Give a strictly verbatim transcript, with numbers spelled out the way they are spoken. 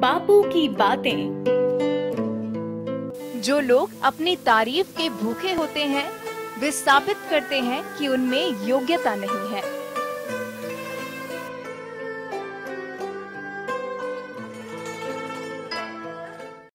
बापू की बातें। जो लोग अपनी तारीफ के भूखे होते हैं वे साबित करते हैं कि उनमें योग्यता नहीं है।